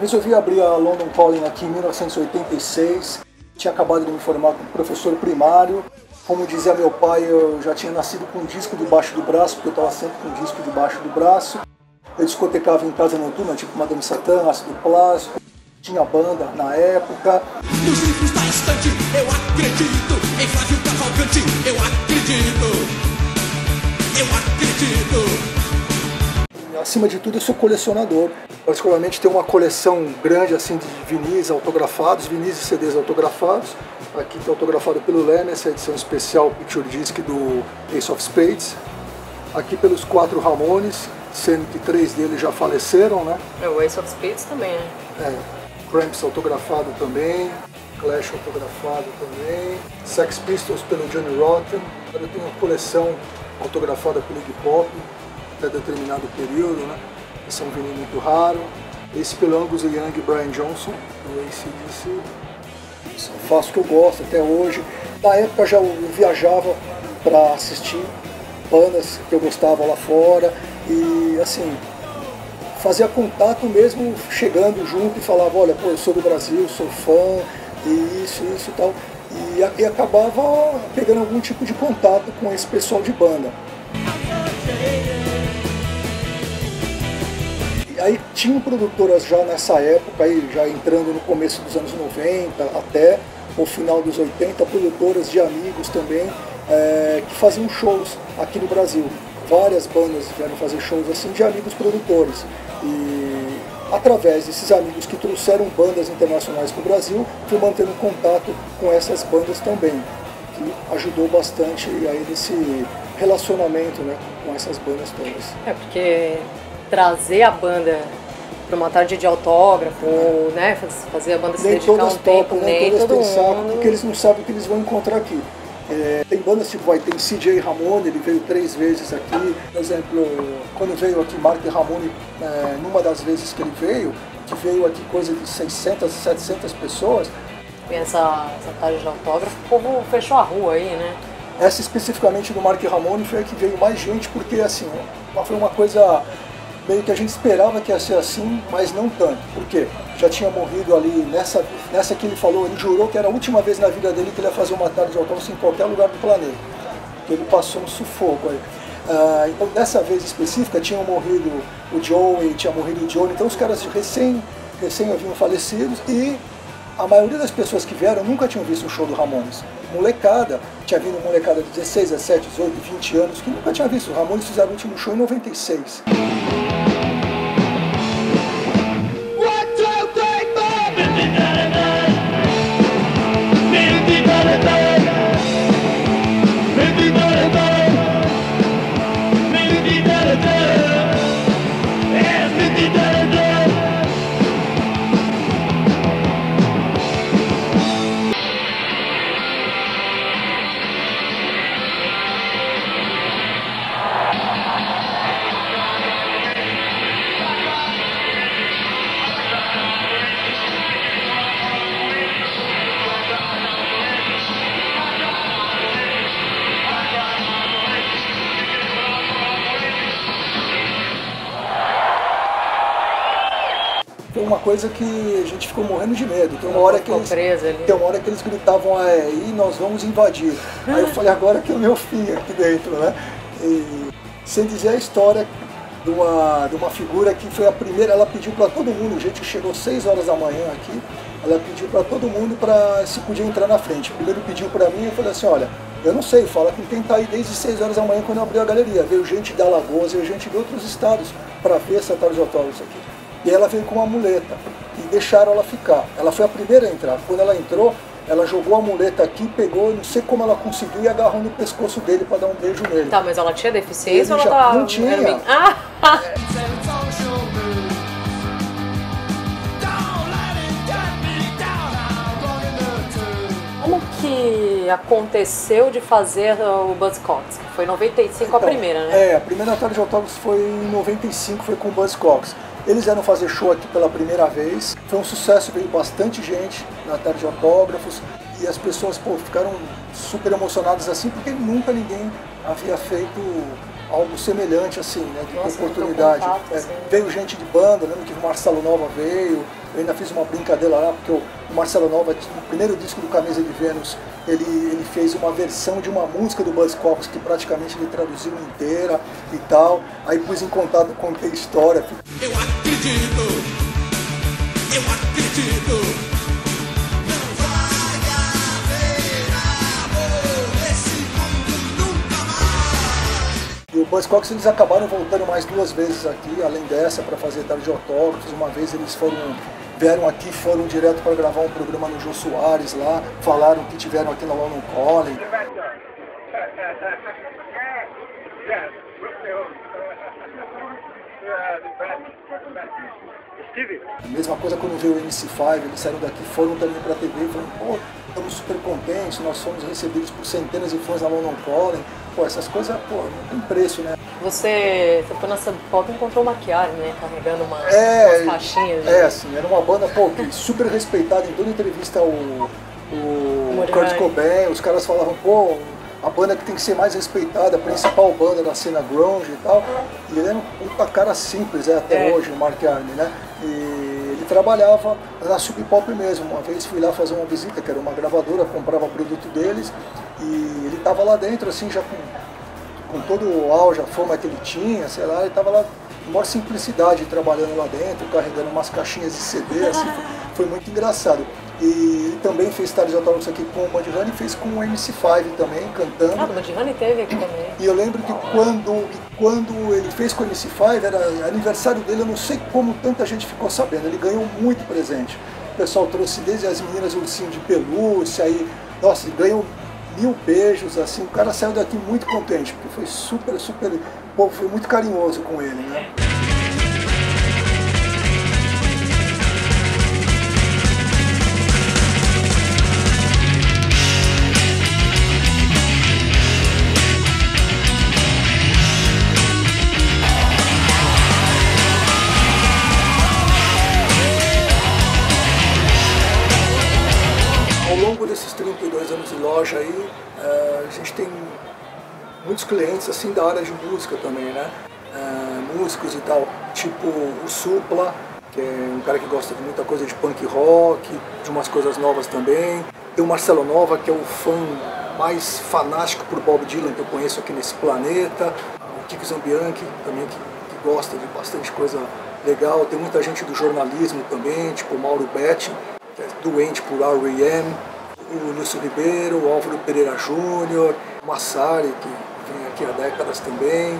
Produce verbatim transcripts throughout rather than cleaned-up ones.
Resolvi abrir a London Calling aqui em mil novecentos e oitenta e seis, tinha acabado de me formar como professor primário. Como dizia meu pai, eu já tinha nascido com um disco debaixo do braço, porque eu estava sempre com um disco debaixo do braço. Eu discotecava em casa noturna, tipo Madame Satã, Ácido Plástico, tinha banda na época. Nos livros da estante, eu acredito, em Flávio Cavalcante, eu acredito, eu acredito. Acima de tudo, eu sou colecionador. Particularmente tenho uma coleção grande assim de vinis autografados, vinis e C Ds autografados. Aqui está autografado pelo Lemmy, essa é a edição especial Picture Disc do Ace of Spades. Aqui pelos quatro Ramones, sendo que três deles já faleceram, né? É, o Ace of Spades também, né? É, Cramps autografado também, Clash autografado também, Sex Pistols pelo Johnny Rotten. Eu tenho uma coleção autografada pelo Iggy Pop, até determinado período, né? Esse é um vinil muito raro. Esse pelo Angus Young e Brian Johnson, do A C D C. Faço o que eu gosto até hoje. Na época já eu viajava para assistir bandas que eu gostava lá fora. E assim, fazia contato mesmo chegando junto e falava, olha, pô, eu sou do Brasil, sou fã, e isso, isso e tal. E, e acabava pegando algum tipo de contato com esse pessoal de banda. Aí tinham produtoras já nessa época, aí já entrando no começo dos anos noventa até o final dos oitenta, produtoras de amigos também, é, que faziam shows aqui no Brasil. Várias bandas vieram fazer shows assim de amigos produtores. E através desses amigos que trouxeram bandas internacionais para o Brasil, fui mantendo contato com essas bandas também, que ajudou bastante aí nesse relacionamento, né, com essas bandas todas. É porque trazer a banda para uma tarde de autógrafo, é, né, fazer a banda se nem dedicar um tempo, nem, nem todas todo pensavam, mundo... porque eles não sabem o que eles vão encontrar aqui. É, tem bandas tipo, vai, tem C J. Ramone, ele veio três vezes aqui. Por exemplo, quando veio aqui Mark Ramone, é, numa das vezes que ele veio, que veio aqui coisa de seiscentas, setecentas pessoas. E essa, essa tarde de autógrafo, o povo fechou a rua aí, né? Essa especificamente do Mark Ramone foi a que veio mais gente, porque assim, foi uma coisa... meio que a gente esperava que ia ser assim, mas não tanto. Por quê? Já tinha morrido ali, nessa, nessa que ele falou, ele jurou que era a última vez na vida dele que ele ia fazer uma tarde de autógrafo em qualquer lugar do planeta. Ele passou um sufoco aí. Ah, então, dessa vez específica, tinham morrido o Joey, tinha morrido o Johnny, então os caras recém, recém haviam falecido e a maioria das pessoas que vieram nunca tinham visto o show do Ramones. Molecada, tinha vindo molecada de dezesseis, dezessete, dezoito, vinte anos, que nunca tinha visto. O Ramones fizeram o último show em noventa e seis. Uma coisa que a gente ficou morrendo de medo. Tem uma hora que eles, tem uma hora que eles gritavam, aí nós vamos invadir. Aí eu falei, agora que é o meu fim aqui dentro, né? E, sem dizer a história de uma, de uma figura que foi a primeira, ela pediu para todo mundo, gente que chegou seis horas da manhã aqui, ela pediu para todo mundo para se podia entrar na frente. Primeiro pediu para mim e eu falei assim, olha, eu não sei, fala com quem tá aí desde seis horas da manhã quando eu abri a galeria. Veio gente da Alagoas, veio gente de outros estados para ver essa tarde de autógrafos aqui. E ela veio com uma muleta e deixaram ela ficar. Ela foi a primeira a entrar. Quando ela entrou, ela jogou a muleta aqui, pegou, não sei como ela conseguiu, e agarrou no pescoço dele para dar um beijo nele. Tá, mas ela tinha deficiência ou ela já... tava... Não tinha. Era... Ah! Como que aconteceu de fazer o Buzzcocks? Foi em noventa e cinco então, a primeira, né? É, a primeira tarde de autógrafos foi em noventa e cinco, foi com o Buzzcocks. Eles vieram fazer show aqui pela primeira vez, foi um sucesso, veio bastante gente na tarde de autógrafos e as pessoas, pô, ficaram super emocionadas assim, porque nunca ninguém havia feito algo semelhante assim, né, de oportunidade. É, veio gente de banda, lembro que o Marcelo Nova veio, Eu ainda fiz uma brincadeira lá, porque o Marcelo Nova, no primeiro disco do Camisa de Vênus, ele, ele fez uma versão de uma música do Buzzcocks que praticamente ele traduziu inteira e tal. Aí pus em contato, contei história. Eu acredito, eu acredito. E o Buzzcocks, eles acabaram voltando mais duas vezes aqui, além dessa, para fazer tarde de autógrafos. Uma vez eles foram, vieram aqui, foram direto para gravar um programa no Jô Soares lá, falaram que tiveram aqui na London Calling. A mesma coisa quando veio o M C cinco, eles saíram daqui, foram também para a T V e falaram, pô, estamos super contentes, nós fomos recebidos por centenas de fãs na London Calling. Pô, essas coisas, pô, não tem preço, né? Você, você foi na Sub Pop e encontrou uma Chiara, né? Carregando uma, é, umas caixinhas. É, né? Assim, era uma banda, pô, super respeitada. Em toda entrevista, o, o Curtis Cobain, os caras falavam, pô, a banda que tem que ser mais respeitada, a principal banda da cena grunge e tal. E ele era um puta cara simples, é, até é. hoje, o Mark Arm, né? E ele trabalhava na Sub Pop mesmo. Uma vez fui lá fazer uma visita, que era uma gravadora, comprava produto deles. E ele tava lá dentro, assim, já com, com todo o auge, a fama que ele tinha, sei lá, ele tava lá com maior simplicidade, trabalhando lá dentro, carregando umas caixinhas de C D, assim, foi, foi muito engraçado. E também fez tarde de autógrafos aqui com o Motorhead e fez com o M C cinco também, cantando. Ah, o Motorhead teve aqui também. E eu lembro que quando, quando ele fez com o M C cinco, era aniversário dele, eu não sei como tanta gente ficou sabendo, ele ganhou muito presente. O pessoal trouxe desde as meninas ursinho de pelúcia, aí, nossa, ele ganhou mil beijos, assim, o cara saiu daqui muito contente, porque foi super, super, o povo foi muito carinhoso com ele, né? Aí, a gente tem muitos clientes assim da área de música também, né? Músicos e tal, tipo o Supla, que é um cara que gosta de muita coisa de punk rock, de umas coisas novas também. Tem o Marcelo Nova, que é o fã mais fanático por Bob Dylan que eu conheço aqui nesse planeta. O Kiko Zambianchi também, que, que gosta de bastante coisa legal. Tem muita gente do jornalismo também, tipo o Mauro Betti, que é doente por R E M O Lúcio Ribeiro, o Álvaro Pereira Júnior, o Massari, que vem aqui há décadas também.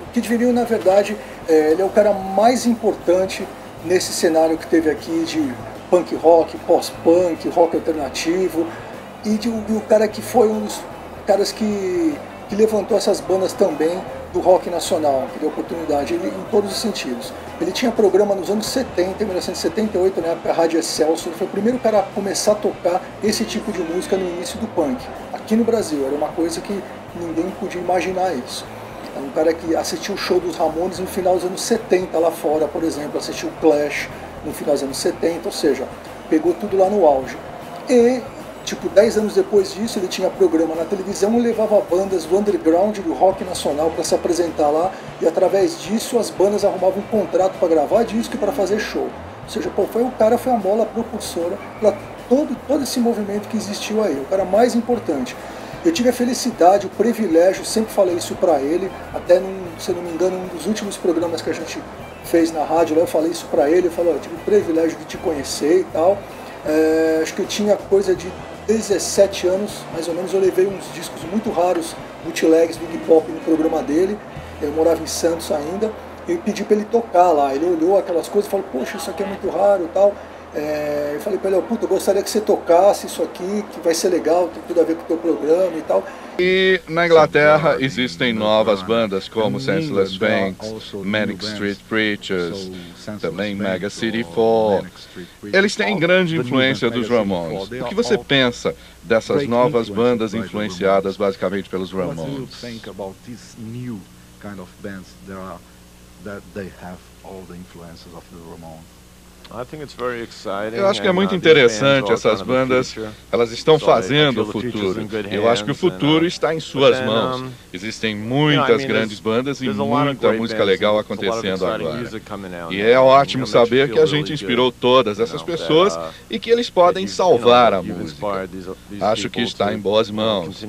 O Kid Vinil, na verdade, ele é o cara mais importante nesse cenário que teve aqui de punk rock, pós-punk, rock alternativo, e de, de o cara que foi um dos caras que, que levantou essas bandas também do rock nacional, que deu oportunidade ele, em todos os sentidos. Ele tinha programa nos anos setenta, em mil novecentos e setenta e oito, na época a Rádio Excelsior, foi o primeiro cara a começar a tocar esse tipo de música no início do punk, aqui no Brasil, era uma coisa que ninguém podia imaginar isso. Um cara que assistiu o show dos Ramones no final dos anos setenta lá fora, por exemplo, assistiu Clash no final dos anos setenta, ou seja, pegou tudo lá no auge. E tipo, dez anos depois disso, ele tinha programa na televisão e levava bandas do underground do rock nacional para se apresentar lá, e através disso as bandas arrumavam um contrato para gravar disco e para fazer show. Ou seja, pô, foi, o cara foi a mola propulsora para todo, todo esse movimento que existiu aí, o cara mais importante. Eu tive a felicidade, o privilégio, sempre falei isso para ele, até num, se não me engano, um dos últimos programas que a gente fez na rádio, lá eu falei isso para ele, eu falei, ó, eu tive o privilégio de te conhecer e tal, é, acho que eu tinha coisa de dezessete anos, mais ou menos, eu levei uns discos muito raros, bootlegs do Iggy Pop no programa dele, eu morava em Santos ainda, eu pedi para ele tocar lá, ele olhou aquelas coisas e falou, poxa, isso aqui é muito raro e tal, é, eu falei para ele, puta, eu gostaria que você tocasse isso aqui, que vai ser legal, tem tudo a ver com o teu programa e tal. E na Inglaterra existem novas bandas como Senseless Fangs, Manic Street Preachers, também Mega City Four. Eles têm grande influência dos Ramones. O que você pensa dessas novas bandas influenciadas basicamente pelos Ramones? Eu acho que é muito interessante essas bandas, elas estão fazendo o futuro. Eu acho que o futuro está em suas mãos. Existem muitas grandes bandas e muita música legal acontecendo agora. E é ótimo saber que a gente inspirou todas essas pessoas e que eles podem salvar a música. Acho que está em boas mãos.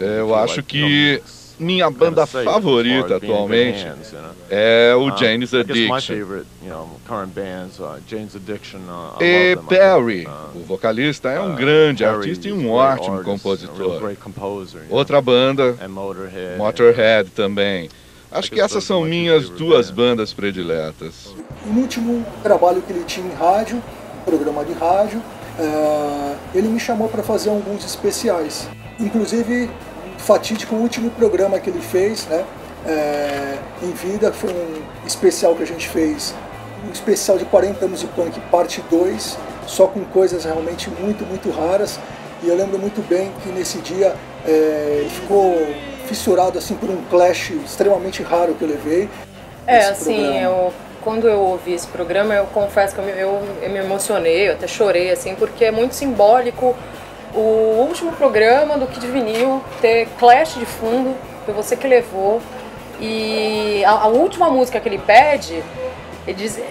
Eu acho que minha banda favorita atualmente é o Jane's Addiction. E Perry, o vocalista, é um grande artista e um ótimo compositor. Outra banda, Motorhead também. Acho que essas são minhas duas bandas prediletas. No último trabalho que ele tinha em rádio, um programa de rádio, ele me chamou para fazer alguns especiais, inclusive fatídico, o último programa que ele fez, né, é, em vida, foi um especial que a gente fez, um especial de quarenta anos de punk, parte dois, só com coisas realmente muito, muito raras, e eu lembro muito bem que nesse dia é, ele ficou fissurado assim por um Clash extremamente raro que eu levei. É, assim, eu, quando eu ouvi esse programa, eu confesso que eu me, eu, eu me emocionei, eu até chorei, assim, porque é muito simbólico o último programa do Kid Vinil ter Clash de fundo, foi você que levou, e a, a última música que ele pede, ele diz, eu,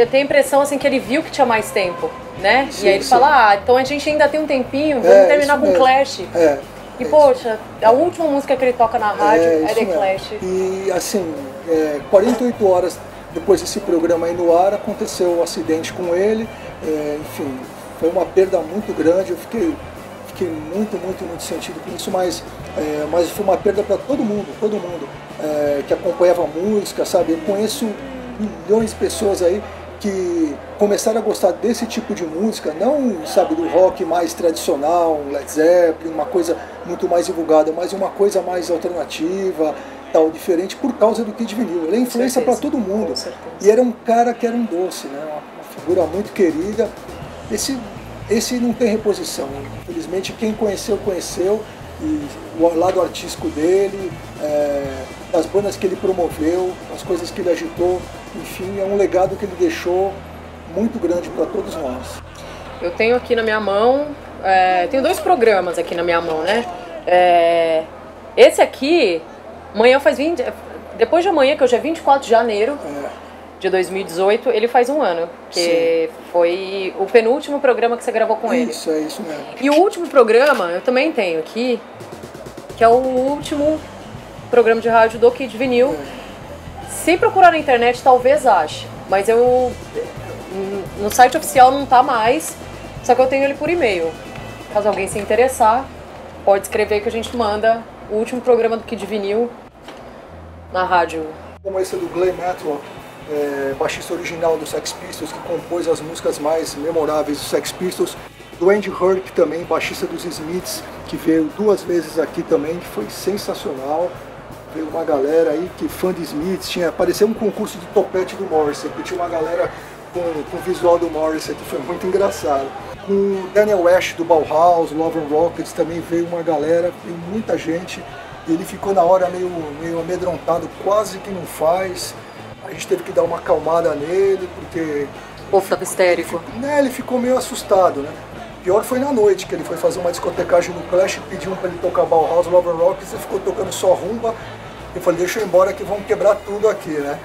eu tenho a impressão assim que ele viu que tinha mais tempo, né? Sim, e aí ele sim. fala, ah, então a gente ainda tem um tempinho, vamos é, terminar com Clash. É, e é poxa, isso. A última música que ele toca na rádio é, é The Clash. Mesmo. E assim, é, quarenta e oito horas depois desse programa aí no ar, aconteceu o acidente com ele, é, enfim, foi uma perda muito grande, eu fiquei... Fiquei muito, muito, muito sentido com isso, mas, é, mas foi uma perda para todo mundo, todo mundo é, que acompanhava a música, sabe? Eu conheço milhões de pessoas aí que começaram a gostar desse tipo de música, não, sabe, do rock mais tradicional, Led Zeppelin, uma coisa muito mais divulgada, mas uma coisa mais alternativa, tal, diferente, por causa do Kid Vinil. Ele é influência para todo mundo. E era um cara que era um doce, né? Uma figura muito querida. Esse... Esse não tem reposição, infelizmente quem conheceu, conheceu, e o lado artístico dele, é, as bandas que ele promoveu, as coisas que ele agitou, enfim, é um legado que ele deixou muito grande para todos nós. Eu tenho aqui na minha mão, é, tenho dois programas aqui na minha mão, né? É, esse aqui, amanhã faz vinte, depois de amanhã, que hoje é vinte e quatro de janeiro, é. de dois mil e dezoito, ele faz um ano, que Sim. foi o penúltimo programa que você gravou com ele. Isso, é isso mesmo. E o último programa, eu também tenho aqui, que é o último programa de rádio do Kid Vinil. É. Se procurar na internet, talvez ache, mas eu no site oficial não tá mais, só que eu tenho ele por e-mail. Caso alguém se interessar, pode escrever que a gente manda o último programa do Kid Vinil na rádio. Como esse é do Glam Metal. É, baixista original do Sex Pistols, que compôs as músicas mais memoráveis do Sex Pistols, do Andy Herc também, baixista dos Smiths, que veio duas vezes aqui também, que foi sensacional, veio uma galera aí que fã de Smiths, tinha, apareceu um concurso de topete do Morrissey, que tinha uma galera com o visual do Morrissey, que foi muito engraçado. Com o Daniel Ash do Bauhaus, Love and Rockets, também veio uma galera, veio muita gente, e ele ficou na hora meio, meio amedrontado, quase que não faz. A gente teve que dar uma acalmada nele, porque... Ou ficava histérico. Né, ele ficou meio assustado, né? Pior foi na noite, que ele foi fazer uma discotecagem no Clash, pediu pra ele tocar Bauhaus, Love and Rockets, ele ficou tocando só rumba. Eu falei, deixa eu ir embora que vamos quebrar tudo aqui, né?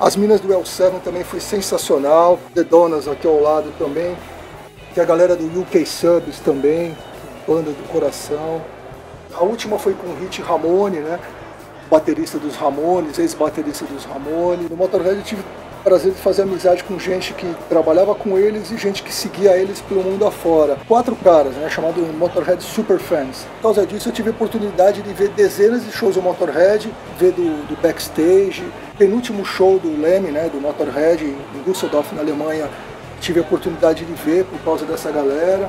As minas do L sete também foi sensacional, The Donas aqui ao lado também, que a galera do U K Subs também, banda do coração. A última foi com o Hit Ramone, né? Baterista dos Ramones, ex-baterista dos Ramones. No Motorhead eu tive o prazer de fazer amizade com gente que trabalhava com eles e gente que seguia eles pelo mundo afora. Quatro caras, né, chamado Motorhead Superfans. Por causa disso eu tive a oportunidade de ver dezenas de shows do Motorhead, ver do, do backstage. Penúltimo show do Lemmy, né, do Motorhead, em Düsseldorf, na Alemanha, tive a oportunidade de ver por causa dessa galera.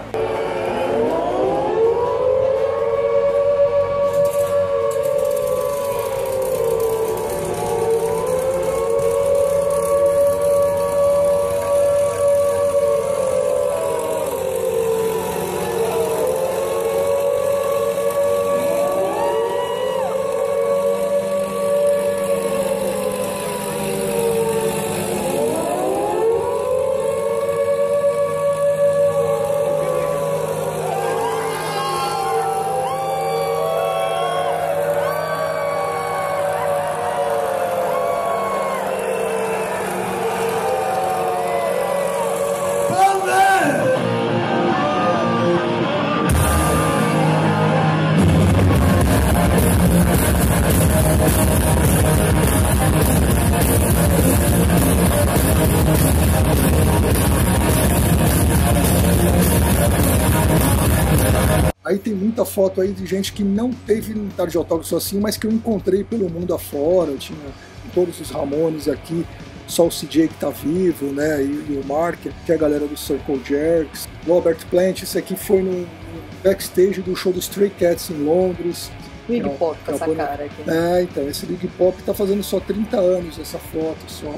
Aí tem muita foto aí de gente que não teve tarde de autógrafo assim, mas que eu encontrei pelo mundo afora. Eu tinha todos os Ramones aqui, só o C J que tá vivo, né, e o Mark, que é a galera do Circle Jerks, o Robert Plant. Isso aqui foi no backstage do show do Stray Cats em Londres. O Iggy Pop com essa cara aqui. É, então, esse Iggy Pop tá fazendo só trinta anos, essa foto só.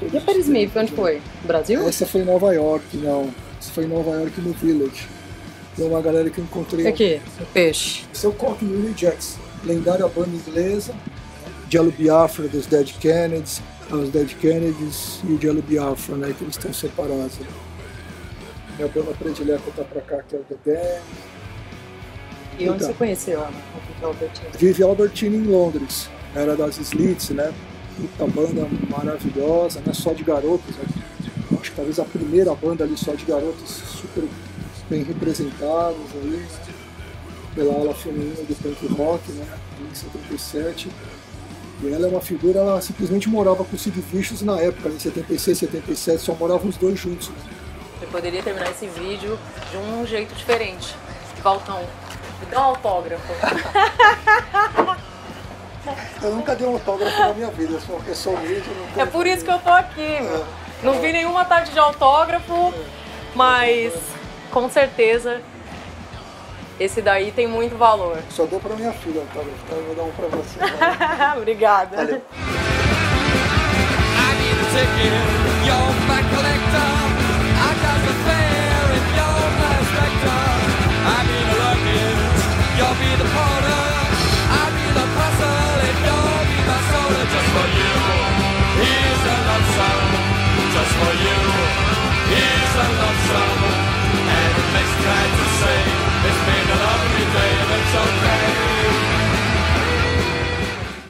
E a Perry Smith, onde foi? No Brasil? Essa foi em Nova York, não. Essa foi em Nova York, no Village. Tem uma galera que eu encontrei. Aqui, o peixe. Esse é o Cockney Willie Jackson, lendária banda inglesa. Jello Biafra dos Dead Kennedys, os Dead Kennedys e o Jello Biafra, né, que eles estão separados. Né? Minha banda predileta tá pra cá, que é o Dedé. E onde então, você conheceu a Vivi Albertini? Vivi Albertini em Londres, era das Slits, né? Puta banda maravilhosa, né? Só de garotos, né? Acho que talvez a primeira banda ali só de garotos, super bem representados ali, pela ala feminina do punk rock, né? Em setenta e sete. E ela é uma figura, ela simplesmente morava com o Sid Vicious na época, em setenta e seis, setenta e sete, só moravam os dois juntos. Né? Eu poderia terminar esse vídeo de um jeito diferente, de Valtão. Dá um autógrafo. Eu nunca dei um autógrafo na minha vida, só porque sou vídeo. É por isso que eu tô aqui. É. Não vi nenhuma tarde de autógrafo, é. mas com certeza esse daí tem muito valor. Só dou pra minha filha autógrafo, então eu vou dar um pra você. Né? Obrigada. Valeu. I'll be the porter, I'll be the puzzle, and you'll be the soda. Just for you, here's a love song. Just for you, here's a love song.